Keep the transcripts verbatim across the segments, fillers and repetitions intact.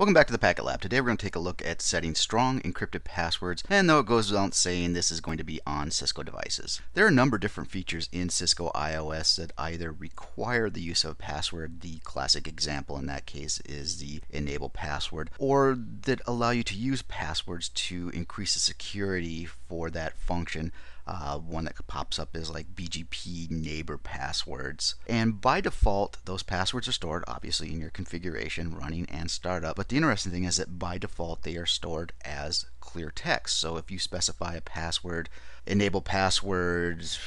Welcome back to the Packet Lab. Today we're going to take a look at setting strong encrypted passwords, and though it goes without saying, this is going to be on Cisco devices. There are a number of different features in Cisco I O S that either require the use of a password, the classic example in that case is the enable password, or that allow you to use passwords to increase the security for that function. Uh, one that pops up is like B G P neighbor passwords. And by default, those passwords are stored obviously in your configuration, running and startup. But the interesting thing is that by default, they are stored as clear text. So if you specify a password, enable passwords,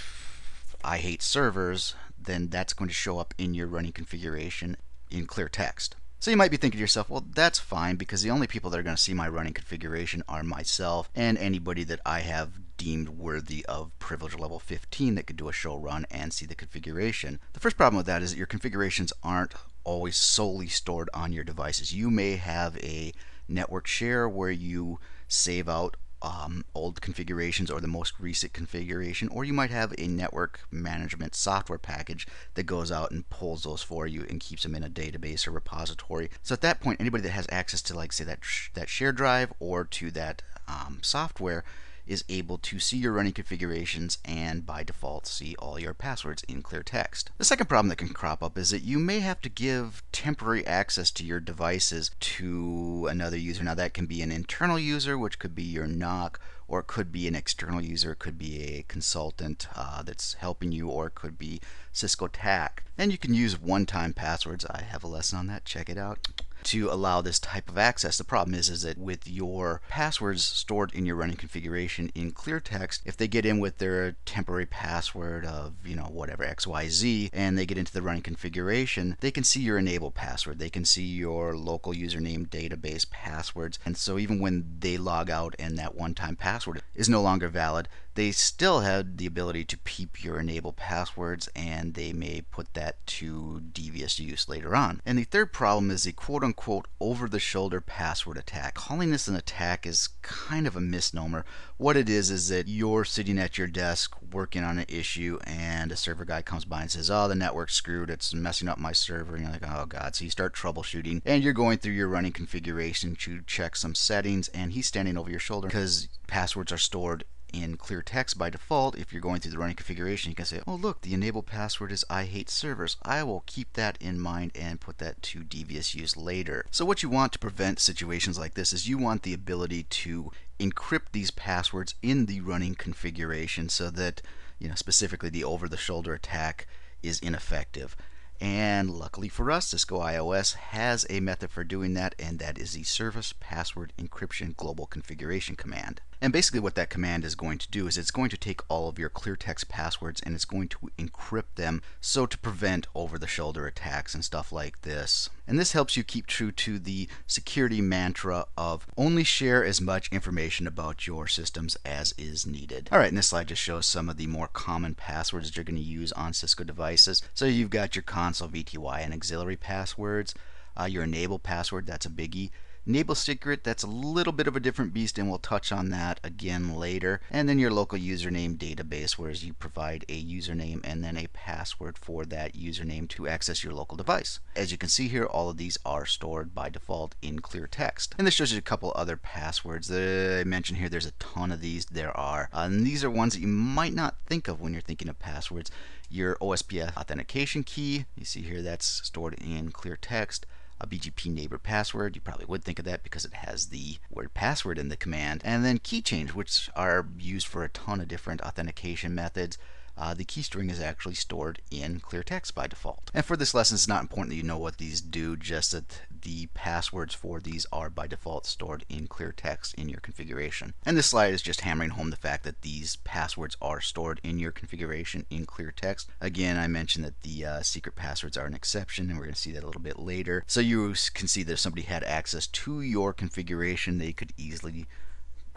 I hate servers, then that's going to show up in your running configuration in clear text. So you might be thinking to yourself, well, that's fine because the only people that are going to see my running configuration are myself and anybody that I have deemed worthy of privilege level fifteen that could do a show run and see the configuration. The first problem with that is that your configurations aren't always solely stored on your devices. You may have a network share where you save out Um, old configurations or the most recent configuration, or you might have a network management software package that goes out and pulls those for you and keeps them in a database or repository. So at that point, anybody that has access to, like, say that sh that share drive or to that um, software is able to see your running configurations and by default see all your passwords in clear text. The second problem that can crop up is that you may have to give temporary access to your devices to another user. Now that can be an internal user, which could be your N O C, or it could be an external user, it could be a consultant uh, that's helping you, or it could be Cisco T A C. And you can use one-time passwords. I have a lesson on that, check it out, to allow this type of access. The problem is, is that with your passwords stored in your running configuration in clear text, if they get in with their temporary password of, you know, whatever, X Y Z, and they get into the running configuration, they can see your enable password, they can see your local username database passwords, and so even when they log out and that one-time password is no longer valid, they still have the ability to peep your enable passwords, and they may put that to devious use later on. And the third problem is the quote-unquote over-the-shoulder password attack. Calling this an attack is kind of a misnomer. What it is is that you're sitting at your desk working on an issue, and a server guy comes by and says, oh, the network's screwed, it's messing up my server, and you're like, oh god. So you start troubleshooting, and you're going through your running configuration to check some settings, and he's standing over your shoulder because passwords Passwords are stored in clear text by default. If you're going through the running configuration, you can say, oh look, the enable password is I hate servers. I will keep that in mind and put that to devious use later. So what you want to prevent situations like this is you want the ability to encrypt these passwords in the running configuration so that, you know, specifically the over-the-shoulder attack is ineffective. And luckily for us, Cisco I O S has a method for doing that, and that is the Service Password Encryption Global Configuration command. And basically what that command is going to do is it's going to take all of your clear text passwords and it's going to encrypt them, so to prevent over-the-shoulder attacks and stuff like this. And this helps you keep true to the security mantra of only share as much information about your systems as is needed. All right, and this slide just shows some of the more common passwords that you're going to use on Cisco devices. So you've got your console V T Y and auxiliary passwords, uh, your enable password, that's a biggie. Enable secret, that's a little bit of a different beast, and we'll touch on that again later. And then your local username database, whereas you provide a username and then a password for that username to access your local device. As you can see here, all of these are stored by default in clear text. And this shows you a couple other passwords that I mentioned here. There's a ton of these. There are. Uh, and these are ones that you might not think of when you're thinking of passwords. Your O S P F authentication key, you see here, that's stored in clear text. A B G P neighbor password, you probably would think of that because it has the word password in the command. And then key change, which are used for a ton of different authentication methods. Uh, the key string is actually stored in clear text by default. And for this lesson, it's not important that you know what these do, just that the passwords for these are by default stored in clear text in your configuration. And this slide is just hammering home the fact that these passwords are stored in your configuration in clear text. Again, I mentioned that the uh, secret passwords are an exception, and we're going to see that a little bit later. So you can see that if somebody had access to your configuration, they could easily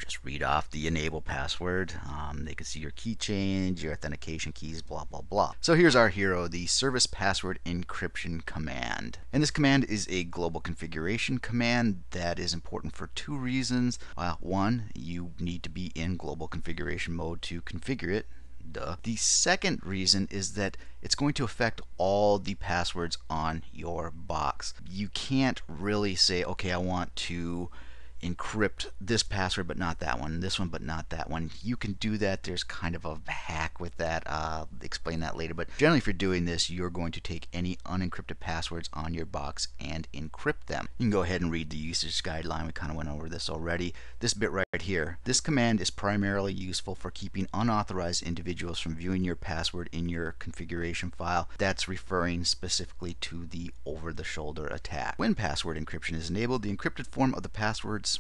just read off the enable password. Um, they can see your key change, your authentication keys, blah, blah, blah. So here's our hero, the Service Password Encryption command. And this command is a global configuration command that is important for two reasons. Uh, one, you need to be in global configuration mode to configure it. Duh. The second reason is that it's going to affect all the passwords on your box. You can't really say, okay, I want to encrypt this password but not that one, this one but not that one. You can do that. There's kind of a hack with that. Uh, I'll explain that later. But generally, if you're doing this, you're going to take any unencrypted passwords on your box and encrypt them. You can go ahead and read the usage guideline. We kind of went over this already. This bit right here. This command is primarily useful for keeping unauthorized individuals from viewing your password in your configuration file. That's referring specifically to the over-the-shoulder attack. When password encryption is enabled, the encrypted form of the passwords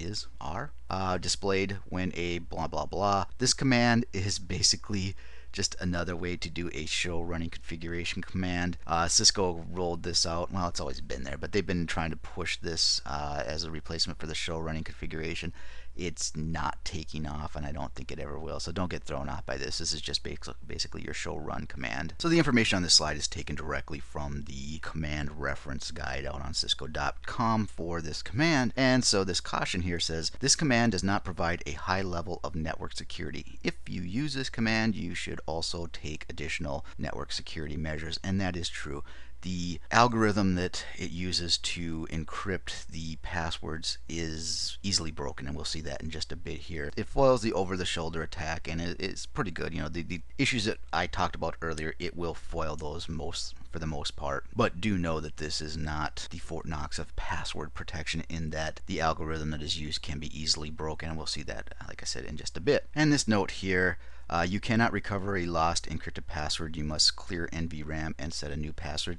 is are uh, displayed when a blah blah blah. This command is basically just another way to do a show running configuration command. Uh, Cisco rolled this out. Well, it's always been there, but they've been trying to push this uh, as a replacement for the show running configuration. It's not taking off, and I don't think it ever will, so don't get thrown off by this. This is just basically your show run command. So the information on this slide is taken directly from the command reference guide out on cisco dot com for this command. And so this caution here says, this command does not provide a high level of network security. If you use this command, you should also take additional network security measures, and that is true. The algorithm that it uses to encrypt the passwords is easily broken, and we'll see that in just a bit here. It foils the over-the-shoulder attack, and it, it's pretty good. You know, the, the issues that I talked about earlier, it will foil those most for the most part. But do know that this is not the Fort Knox of password protection, in that the algorithm that is used can be easily broken, and we'll see that, like I said, in just a bit. And this note here, Uh, you cannot recover a lost encrypted password. You must clear N V RAM and set a new password.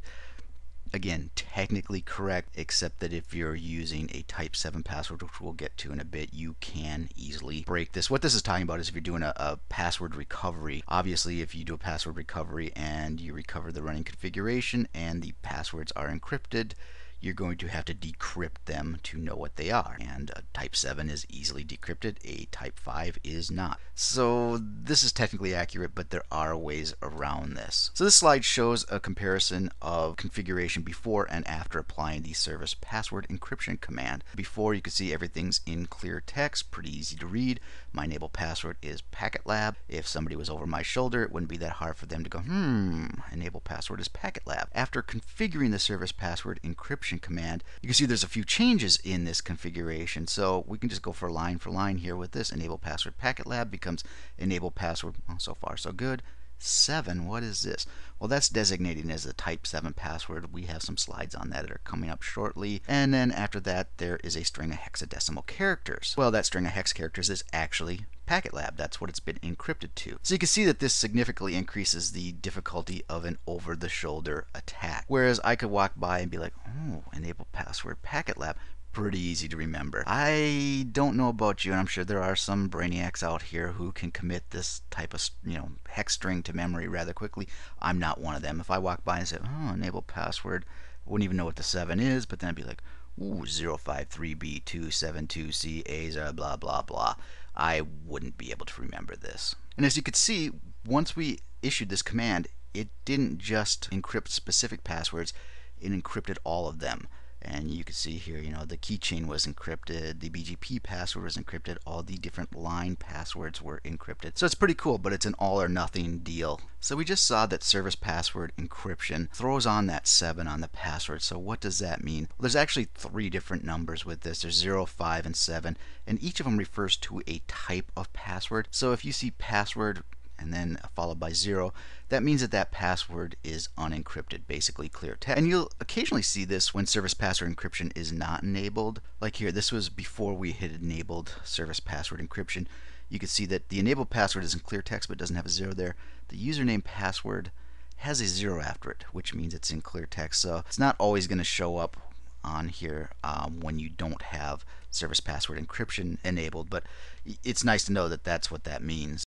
Again, technically correct, except that if you're using a type seven password, which we'll get to in a bit, you can easily break this. What this is talking about is if you're doing a, a password recovery. Obviously, if you do a password recovery and you recover the running configuration and the passwords are encrypted, you're going to have to decrypt them to know what they are. And a type seven is easily decrypted, a type five is not. So this is technically accurate, but there are ways around this. So this slide shows a comparison of configuration before and after applying the service password encryption command. Before, you can see everything's in clear text, pretty easy to read. My enable password is packetlab. If somebody was over my shoulder, it wouldn't be that hard for them to go, hmm, enable password is packetlab. After configuring the service password encryption command, you can see there's a few changes in this configuration, so we can just go for line for line here with this. Enable password packetlab becomes enable password, well, so far so good, seven. What is this? Well, that's designated as a type seven password. We have some slides on that that are coming up shortly. And then after that, there is a string of hexadecimal characters. Well, that string of hex characters is actually packetlab. That's what it's been encrypted to. So you can see that this significantly increases the difficulty of an over-the-shoulder attack. Whereas I could walk by and be like, oh, enable password packetlab. Pretty easy to remember. I don't know about you, and I'm sure there are some brainiacs out here who can commit this type of, you know, hex string to memory rather quickly. I'm not one of them. If I walk by and say, oh, enable password, I wouldn't even know what the seven is, but then I'd be like, ooh, zero five three B two seven two C A blah blah blah. I wouldn't be able to remember this. And as you could see, once we issued this command, it didn't just encrypt specific passwords, it encrypted all of them. And you can see here, you know, the keychain was encrypted, the B G P password was encrypted, all the different line passwords were encrypted. So it's pretty cool, but it's an all or nothing deal. So we just saw that service password encryption throws on that seven on the password. So what does that mean? Well, there's actually three different numbers with this. There's zero, five, and seven, and each of them refers to a type of password. So if you see password and then followed by zero, that means that that password is unencrypted, basically clear text. And you'll occasionally see this when service password encryption is not enabled. Like here, this was before we had enabled service password encryption. You can see that the enabled password is in clear text but doesn't have a zero there. The username password has a zero after it, which means it's in clear text. So it's not always going to show up on here um, when you don't have service password encryption enabled, but it's nice to know that that's what that means.